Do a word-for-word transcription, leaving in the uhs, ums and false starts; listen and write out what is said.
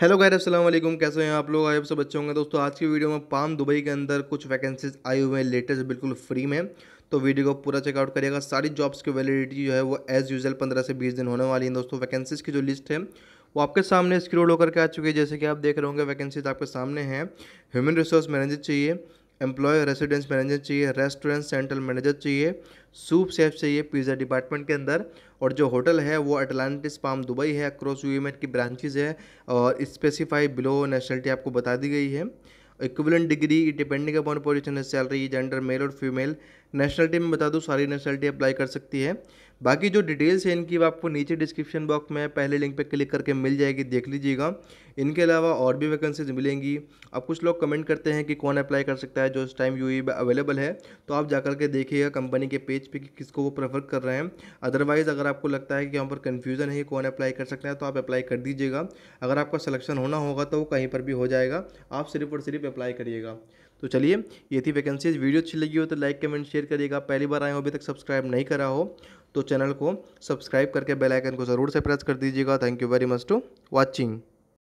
Hello guys, अस्सलाम वालेकुम। कैसे हैं आप लोग? आप सब अच्छे होंगे। दोस्तों, आज की वीडियो में पाम दुबई के अंदर कुछ वैकेंसीज आई हुए हैं लेटेस्ट बिल्कुल फ्री में, तो वीडियो को पूरा चेकआउट करिएगा। सारी जॉब्स की वैलिडिटी जो है वो एज़ यूजुअल पंद्रह से बीस दिन होने वाली है। दोस्तों, वैकेंसीज की जो लिस्ट है वो आपके सामने स्क्रोल होकर के आ चुकी है। जैसे कि आप देख रहे होंगे, वैकेंसीज आपके सामने हैं। ह्यूमन रिसोर्स मैनेजर चाहिए, एम्प्लॉय रेसिडेंस मैनेजर चाहिए, रेस्टोरेंट सेंट्रल मैनेजर चाहिए, सूप शेफ चाहिए पिज़्ज़ा डिपार्टमेंट के अंदर। और जो होटल है वो अटलांटिस पाम दुबई है, अक्रॉस यूएमेट की ब्रांचेज है और स्पेसिफाई बिलो नेशनलिटी आपको बता दी गई है। Equivalent degree depending upon position, salary, gender, male और फीमेल। नेशनलिटी में बता दूँ, सारी नेशनलिटी अप्लाई कर सकती है। बाकी जो डिटेल्स हैं इनकी आपको नीचे डिस्क्रिप्शन बॉक्स में पहले लिंक पे क्लिक करके मिल जाएगी, देख लीजिएगा। इनके अलावा और भी वैकेंसीज मिलेंगी। अब कुछ लोग कमेंट करते हैं कि कौन अप्लाई कर सकता है जो इस टाइम यूएई में अवेलेबल है, तो आप जाकर के देखिएगा कंपनी के पेज पे कि किसको वो प्रेफर कर रहे हैं। अदरवाइज़ अगर आपको लगता है कि यहाँ पर कन्फ्यूज़न है कौन अप्लाई कर सकता है, तो आप अप्लाई कर दीजिएगा। अगर आपका सलेक्शन होना होगा तो वो कहीं पर भी हो जाएगा, आप सिर्फ और सिर्फ अप्लाई करिएगा। तो चलिए, ये थी वैकेंसीज। वीडियो अच्छी लगी हो तो लाइक कमेंट शेयर करिएगा। पहली बार आए हो, अभी तक सब्सक्राइब नहीं करा हो तो चैनल को सब्सक्राइब करके बेल आइकन को ज़रूर से प्रेस कर दीजिएगा। Thank you very much to watching.